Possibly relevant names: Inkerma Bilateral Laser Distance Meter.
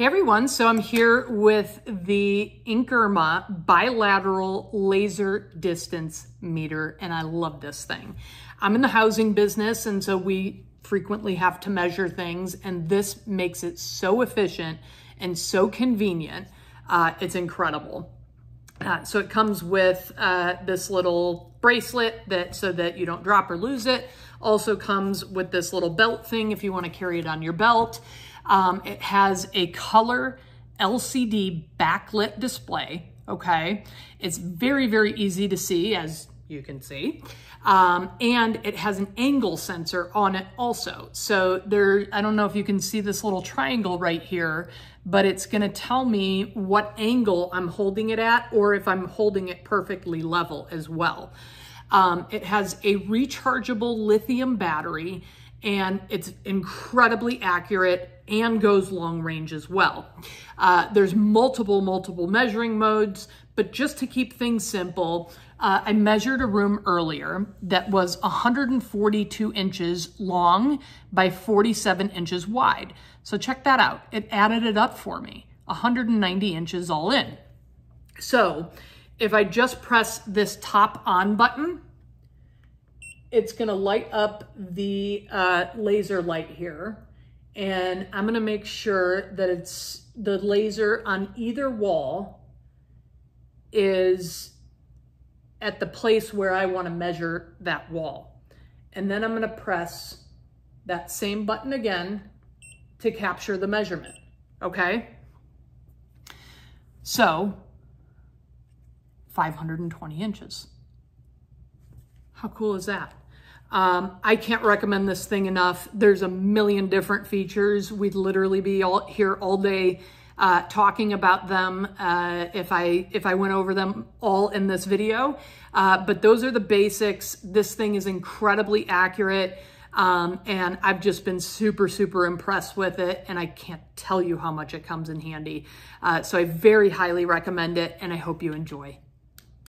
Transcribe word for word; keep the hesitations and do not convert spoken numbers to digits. Hey everyone, so I'm here with the Inkerma Bilateral Laser Distance Meter, and I love this thing. I'm in the housing business, and so we frequently have to measure things, and this makes it so efficient and so convenient. Uh, it's incredible. Uh, so it comes with uh, this little bracelet that so that you don't drop or lose it. Also comes with this little belt thing if you want to carry it on your belt. Um, it has a color L C D backlit display, okay? It's very, very easy to see, as you can see. Um, and it has an angle sensor on it also. So there, I don't know if you can see this little triangle right here, but it's gonna tell me what angle I'm holding it at, or if I'm holding it perfectly level as well. Um, it has a rechargeable lithium battery, and it's incredibly accurate and goes long range as well. Uh, there's multiple, multiple measuring modes, but just to keep things simple, uh, I measured a room earlier that was one hundred forty-two inches long by forty-seven inches wide. So check that out. It added it up for me, one hundred ninety inches all in. So if I just press this top on button, it's gonna light up the uh, laser light here. And I'm gonna make sure that it's the laser on either wall is at the place where I wanna measure that wall. And then I'm gonna press that same button again to capture the measurement, okay? So, five hundred twenty inches. How cool is that? Um, I can't recommend this thing enough. There's a million different features. We'd literally be all here all day uh, talking about them uh, if I if I went over them all in this video. Uh, but those are the basics. This thing is incredibly accurate, um, and I've just been super, super impressed with it, and I can't tell you how much it comes in handy. Uh, so I very highly recommend it, and I hope you enjoy.